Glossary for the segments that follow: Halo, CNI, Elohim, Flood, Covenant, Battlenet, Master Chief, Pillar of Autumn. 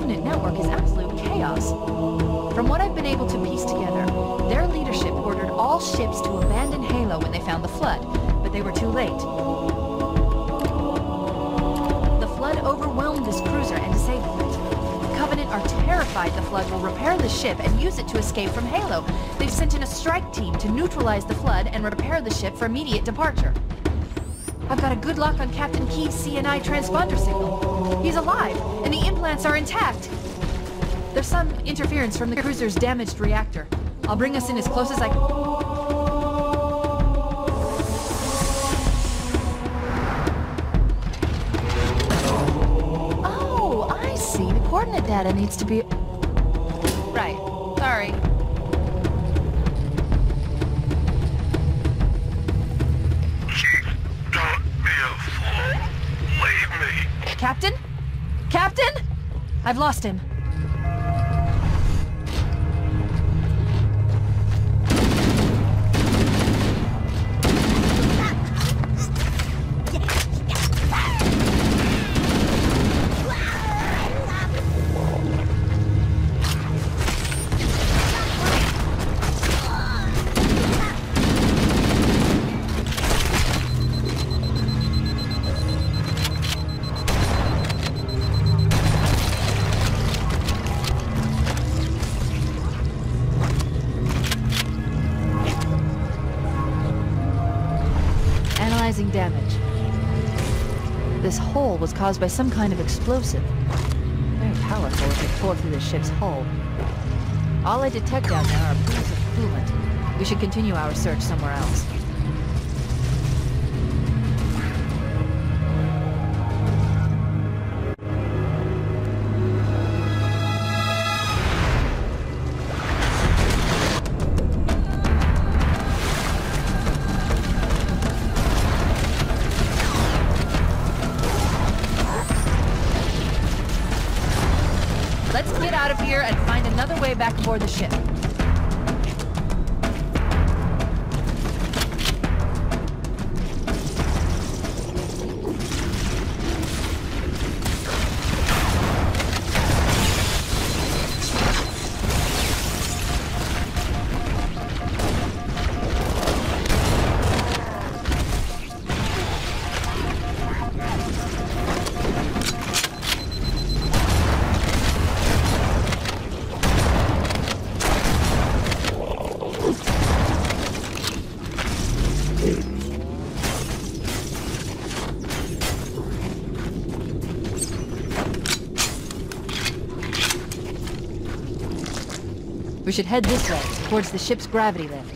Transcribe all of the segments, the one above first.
Covenant network is absolute chaos. From what I've been able to piece together, their leadership ordered all ships to abandon Halo when they found the Flood, but they were too late. The Flood overwhelmed this cruiser and disabled it. The Covenant are terrified the Flood will repair the ship and use it to escape from Halo. They've sent in a strike team to neutralize the Flood and repair the ship for immediate departure. I've got a good lock on Captain Key's CNI transponder signal. He's alive, and the implants are intact. There's some interference from the cruiser's damaged reactor. I'll bring us in as close as I can. Oh, I see. The coordinate data needs to be... Right. Sorry. Captain? Captain? I've lost him. Damage. This hole was caused by some kind of explosive. Very powerful if it tore through the ship's hull. All I detect down there are pools of coolant. We should continue our search somewhere else. Let's get out of here and find another way back aboard the ship. We should head this way, towards the ship's gravity lift.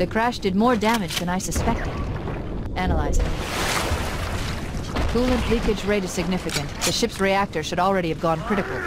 The crash did more damage than I suspected. Analyzing. Coolant leakage rate is significant. The ship's reactor should already have gone critical.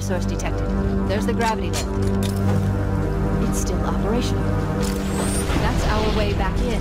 power source detected. There's the gravity lift. It's still operational. That's our way back in.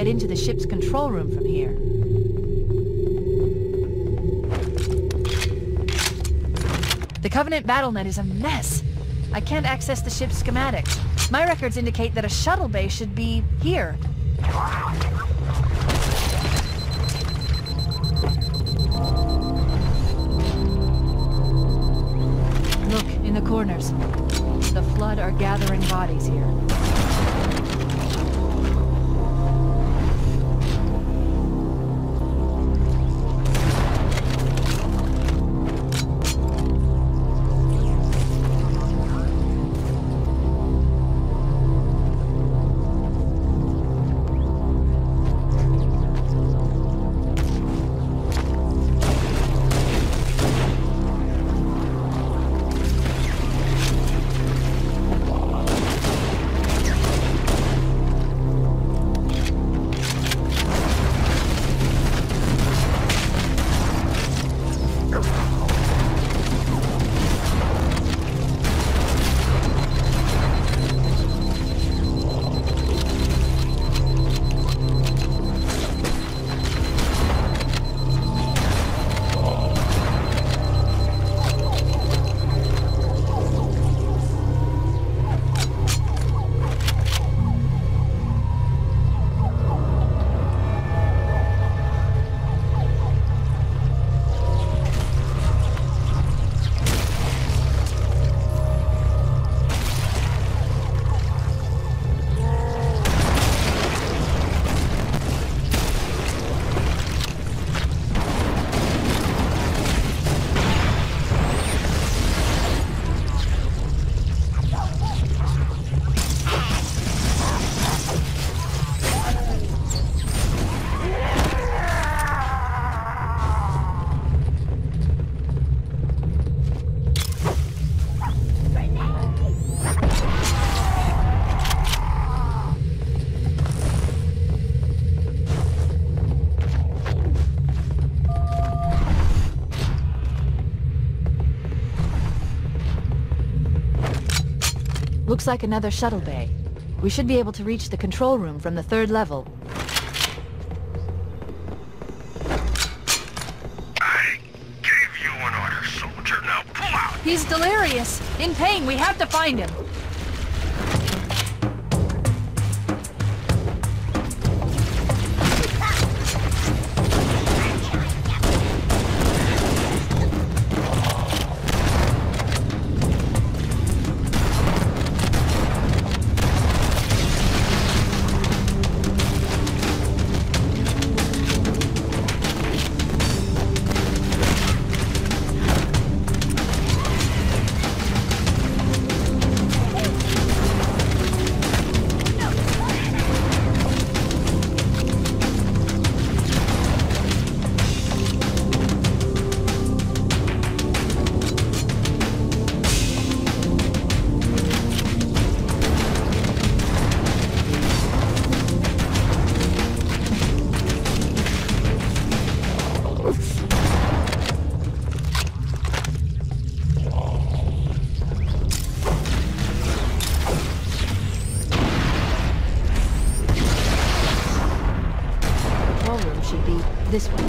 Into the ship's control room from here. The Covenant Battlenet is a mess. I can't access the ship's schematics. My records indicate that a shuttle bay should be here. Look, in the corners. The Flood are gathering bodies here. Looks like another shuttle bay. We should be able to reach the control room from the third level. I gave you an order, soldier. Now pull out! He's delirious. In pain. We have to find him. This one.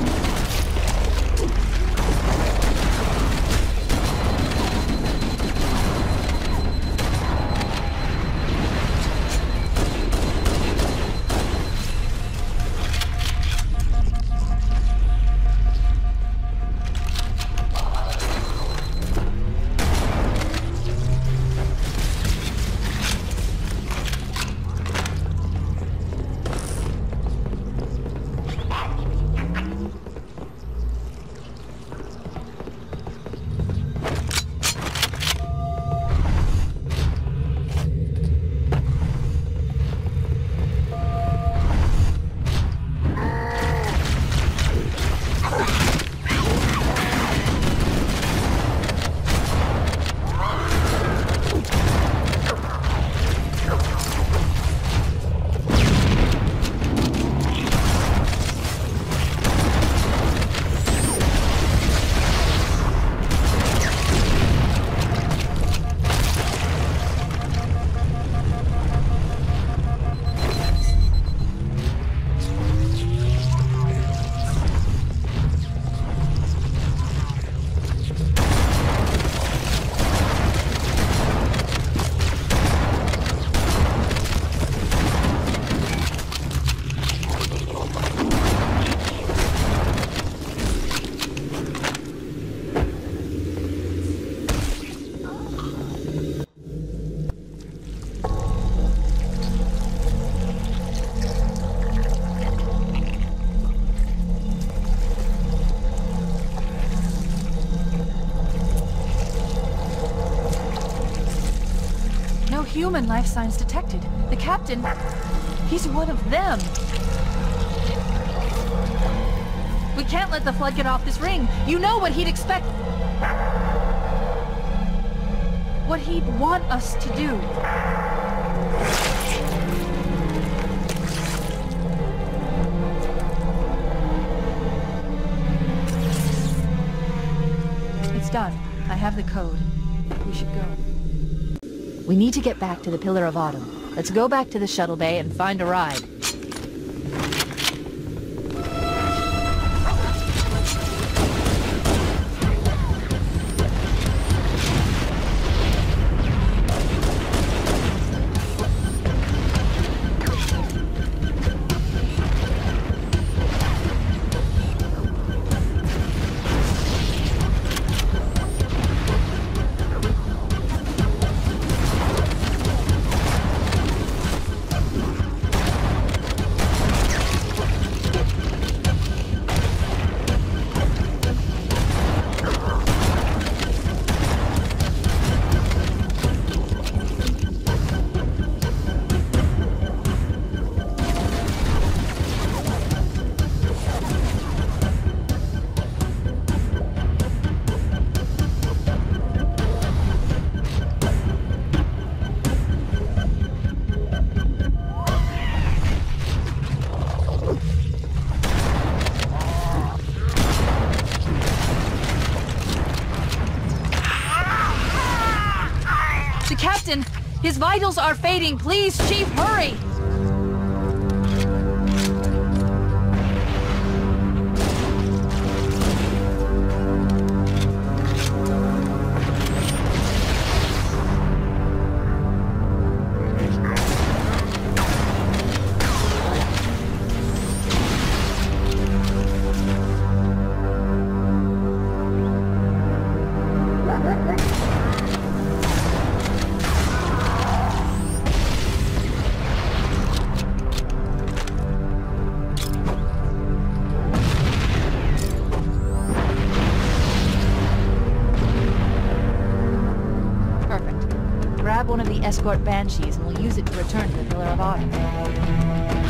human life signs detected. The captain, he's one of them. We can't let the Flood get off this ring. You know what he'd expect. What he'd want us to do. It's done. I have the code. We should go. We need to get back to the Pillar of Autumn. Let's go back to the shuttle bay and find a ride. His vitals are fading. Please, Chief, hurry! Grab one of the escort banshees and we'll use it to return to the Pillar of Autumn.